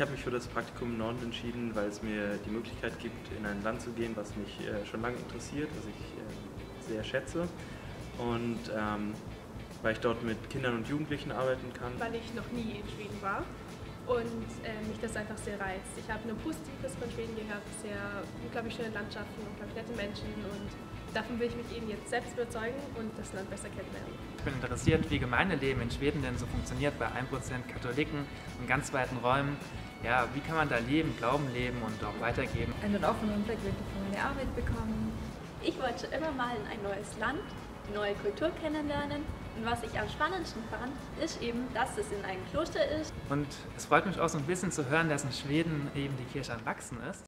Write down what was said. Ich habe mich für das Praktikum im Norden entschieden, weil es mir die Möglichkeit gibt, in ein Land zu gehen, was mich schon lange interessiert, was ich sehr schätze. Und weil ich dort mit Kindern und Jugendlichen arbeiten kann. Weil ich noch nie in Schweden war und mich das einfach sehr reizt. Ich habe nur Positives von Schweden gehabt, sehr unglaublich schöne Landschaften, unglaublich nette Menschen, und davon will ich mich eben jetzt selbst überzeugen und das Land besser kennenlernen. Ich bin interessiert, wie Gemeindeleben in Schweden denn so funktioniert, bei 1% Katholiken in ganz weiten Räumen. Ja, wie kann man da leben, Glauben leben und auch weitergeben? Einen offenen Blick wirklich von der Arbeit bekommen. Ich wollte immer mal in ein neues Land, neue Kultur kennenlernen, und was ich am spannendsten fand, ist eben, dass es in einem Kloster ist. Und es freut mich auch so ein bisschen zu hören, dass in Schweden eben die Kirche am Wachsen ist.